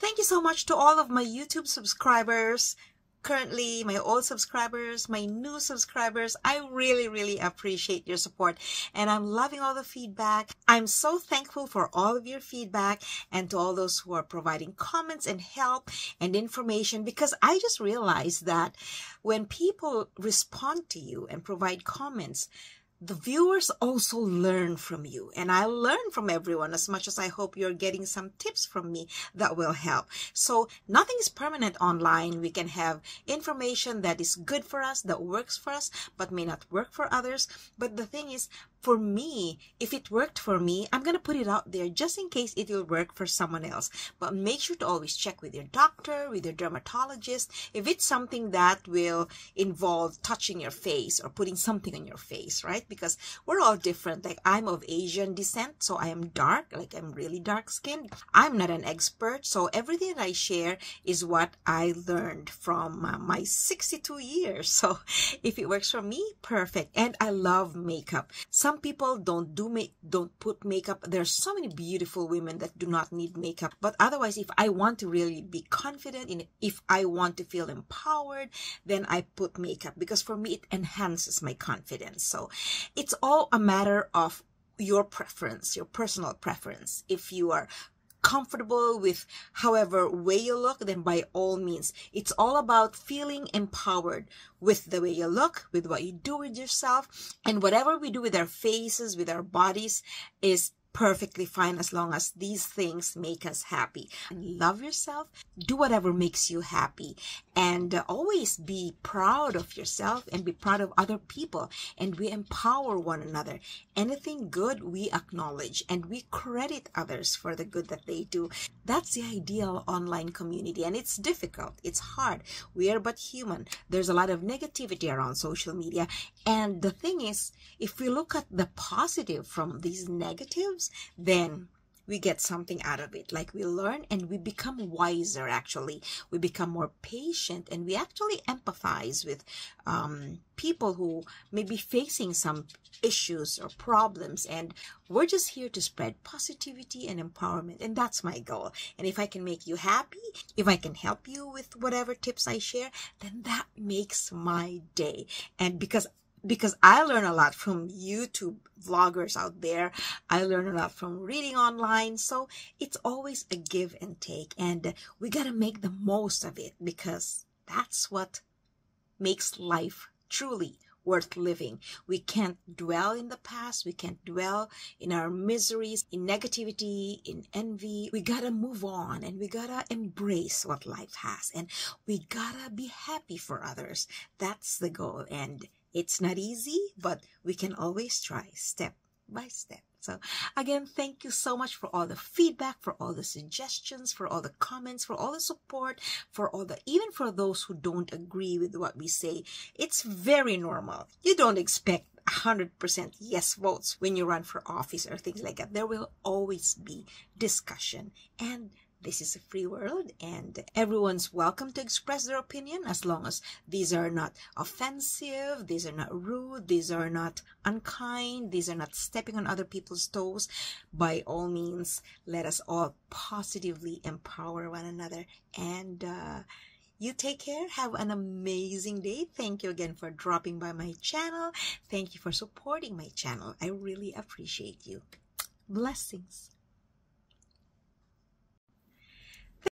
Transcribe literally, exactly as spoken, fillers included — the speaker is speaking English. Thank you so much to all of my YouTube subscribers, currently my old subscribers, my new subscribers. I really, really appreciate your support, and I'm loving all the feedback. I'm so thankful for all of your feedback and to all those who are providing comments and help and information, because I just realized that when people respond to you and provide comments, the viewers also learn from you, and I learn from everyone as much as I hope you're getting some tips from me that will help. So nothing is permanent online. We can have information that is good for us, that works for us, but may not work for others. But the thing is, for me, if it worked for me, I'm going to put it out there just in case it will work for someone else. But make sure to always check with your doctor, with your dermatologist, if it's something that will involve touching your face or putting something on your face, right? Because we're all different. Like, I'm of Asian descent, so I am dark, like I'm really dark-skinned. I'm not an expert, so everything that I share is what I learned from uh, my sixty-two years. So if it works for me, perfect. And I love makeup. So some people don't do make, don't put makeup. There's so many beautiful women that do not need makeup. But otherwise, if I want to really be confident, in, if I want to feel empowered, then I put makeup, because for me, it enhances my confidence. So it's all a matter of your preference, your personal preference. If you are comfortable with however way you look, then by all means, it's all about feeling empowered with the way you look, with what you do with yourself, and whatever we do with our faces, with our bodies is perfectly fine as long as these things make us happy. Love yourself, do whatever makes you happy, and always be proud of yourself and be proud of other people, and we empower one another. Anything good we acknowledge, and we credit others for the good that they do. That's the ideal online community, and it's difficult, it's hard. We are but human. There's a lot of negativity around social media, and the thing is, if we look at the positive from these negatives, then we get something out of it. Like, we learn and we become wiser, actually. We become more patient, and we actually empathize with um, people who may be facing some issues or problems. And we're just here to spread positivity and empowerment. And that's my goal. And if I can make you happy, if I can help you with whatever tips I share, then that makes my day. And because Because I learn a lot from YouTube vloggers out there. I learn a lot from reading online. So it's always a give and take. And we got to make the most of it, because that's what makes life truly worth living. We can't dwell in the past. We can't dwell in our miseries, in negativity, in envy. We gotta move on, and we gotta embrace what life has. And we gotta be happy for others. That's the goal. And it's not easy, but we can always try step by step. So again, thank you so much for all the feedback, for all the suggestions, for all the comments, for all the support, for all the, even for those who don't agree with what we say. It's very normal. You don't expect one hundred percent yes votes when you run for office or things like that. There will always be discussion, and this is a free world, and everyone's welcome to express their opinion as long as these are not offensive, these are not rude, these are not unkind, these are not stepping on other people's toes. By all means, let us all positively empower one another. And uh, you take care. Have an amazing day. Thank you again for dropping by my channel. Thank you for supporting my channel. I really appreciate you. Blessings.